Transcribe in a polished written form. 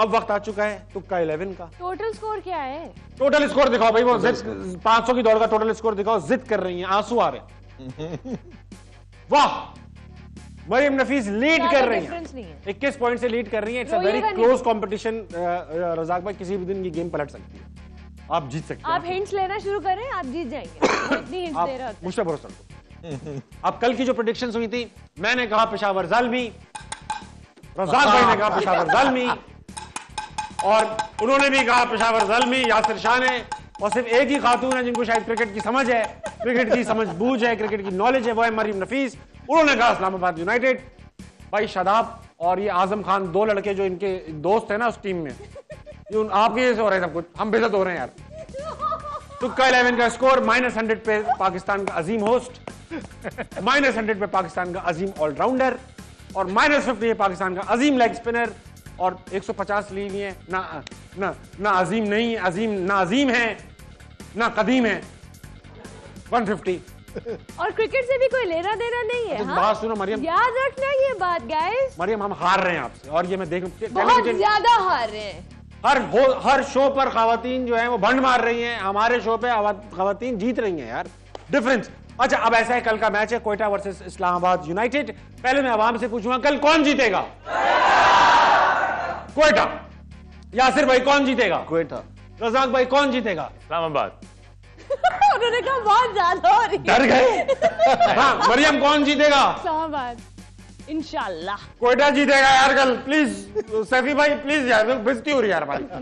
अब वक्त आ चुका है तुक्का 11 का। टोटल स्कोर क्या है? टोटल स्कोर दिखाओ भाई, वो 500 की दौड़ का टोटल स्कोर दिखाओ। जिद कर रही है, आंसू आ रहे। वाह, मरियम नफीस लीड कर रही है 21 पॉइंट से लीड कर रही है। It's a very close competition Razzaq भाई, किसी भी दिन ये गेम पलट सकती है, आप जीत सकते हैं। आप हिंट्स लेना शुरू करें, आप जीत जाएंगे। आप मुझसे भरोसा रखो। अब कल की जो प्रेडिक्शंस हुई थी, मैंने कहा पेशावर ज़ालमी, रज़ाक भाई ने कहा पेशावर ज़ालमी, और उन्होंने भी कहा पेशावर ज़ालमी, यासिर शाह ने। और सिर्फ एक ही खातून है जिनको शायद क्रिकेट की समझ है, क्रिकेट की समझ बूझ है, क्रिकेट की नॉलेज है, वो है मरियम नफीस। उन्होंने कहा इस्लामाबाद यूनाइटेड। भाई शादाब और ये आजम खान, दो लड़के जो इनके दोस्त है ना उस टीम में, ये आपके से हो रहे हैं सब कुछ, हम बेइज्जत हो रहे हैं यार। तुक्का 11 का स्कोर -100 पे पाकिस्तान का अजीम होस्ट, -100 पे पाकिस्तान का अजीम ऑलराउंडर, और -50 पे पाकिस्तान का अजीम लेग स्पिनर, और 150 ली हुई है। ना ना ना अजीम नहीं है, अजीम ना अजीम है ना कदीम है। 150 और क्रिकेट से भी कोई लेना देना नहीं है। हाँ? बात सुनो मरियम, याद रखना ये बात गाइस। मरियम, हम हार रहे हैं आपसे, और ये मैं देख बहुत ज्यादा हार रहे हैं। हर शो पर खवातीन जो है वो भंड मार रही हैं, हमारे शो पे खवातीन जीत रही हैं यार, डिफरेंस। अच्छा, अब ऐसा है, कल का मैच है क्वेटा वर्सेस इस्लामाबाद यूनाइटेड। पहले मैं आवाम से पूछूंगा, कल कौन जीतेगा? क्वेटा। यासिर भाई कौन जीतेगा? क्वेटा। रज़ाक भाई कौन जीतेगा? इस्लामाबाद। उन्होंने कहा बहुत ज्यादा हो रही है, डर गए। हाँ, मरियम कौन जीतेगा? इस्लामाबाद इंशाल्लाह। कोयटा जीतेगा यार कल। प्लीज सैफी भाई, प्लीज यार, बेइज्जती हो रही है यार भाई।